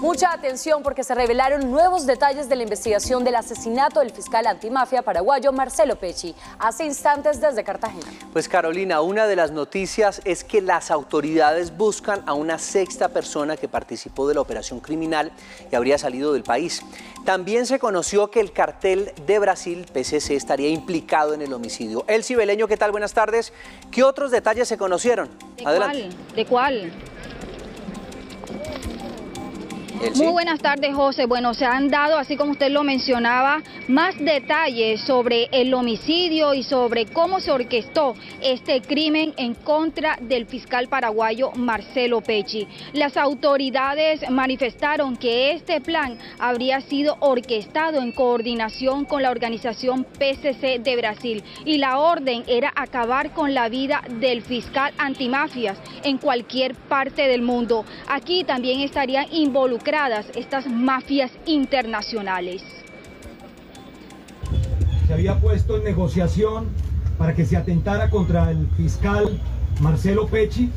Mucha atención porque se revelaron nuevos detalles de la investigación del asesinato del fiscal antimafia paraguayo Marcelo Pecci, hace instantes desde Cartagena. Pues Carolina, una de las noticias es que las autoridades buscan a una sexta persona que participó de la operación criminal y habría salido del país. También se conoció que el cartel de Brasil, PCC, estaría implicado en el homicidio. Elsi Beleño, ¿qué tal? Buenas tardes. ¿Qué otros detalles se conocieron? Adelante. ¿De cuál? Muy buenas tardes, José. Bueno, se han dado, así como usted lo mencionaba, más detalles sobre el homicidio y sobre cómo se orquestó este crimen en contra del fiscal paraguayo Marcelo Pecci. Las autoridades manifestaron que este plan habría sido orquestado en coordinación con la organización PCC de Brasil y la orden era acabar con la vida del fiscal antimafias en cualquier parte del mundo. Aquí también estarían involucrados estas mafias internacionales. Se había puesto en negociación para que se atentara contra el fiscal Marcelo Pecci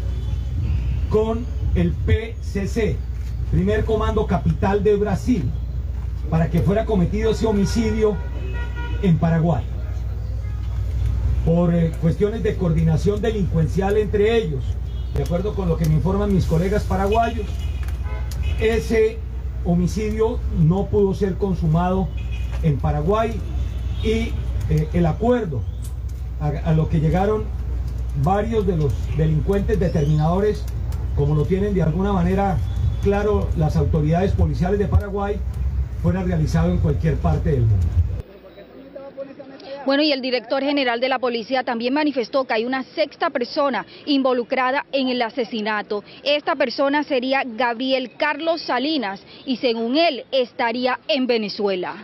con el PCC, Primer Comando Capital de Brasil, para que fuera cometido ese homicidio en Paraguay. Por cuestiones de coordinación delincuencial entre ellos, de acuerdo con lo que me informan mis colegas paraguayos, ese homicidio no pudo ser consumado en Paraguay y el acuerdo a lo que llegaron varios de los delincuentes determinadores, como lo tienen de alguna manera claro las autoridades policiales de Paraguay, fuera realizado en cualquier parte del mundo. Bueno, y el director general de la policía también manifestó que hay una sexta persona involucrada en el asesinato. Esta persona sería Gabriel Carlos Salinas y según él estaría en Venezuela.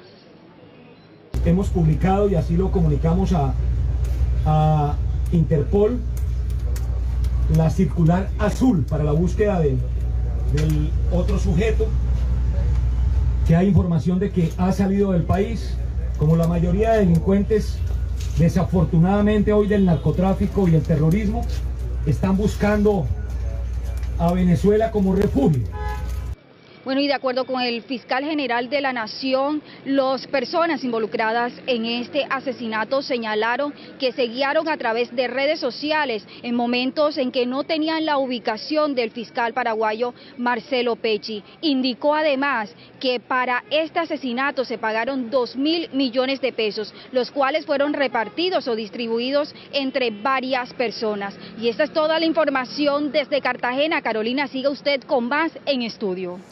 Hemos publicado y así lo comunicamos a Interpol la circular azul para la búsqueda del otro sujeto, que hay información de que ha salido del país. Como la mayoría de delincuentes, desafortunadamente hoy del narcotráfico y el terrorismo, están buscando a Venezuela como refugio. Bueno, y de acuerdo con el fiscal general de la Nación, las personas involucradas en este asesinato señalaron que se guiaron a través de redes sociales en momentos en que no tenían la ubicación del fiscal paraguayo Marcelo Pecci. Indicó además que para este asesinato se pagaron 2.000 millones de pesos, los cuales fueron repartidos o distribuidos entre varias personas. Y esta es toda la información desde Cartagena. Carolina, siga usted con más en estudio.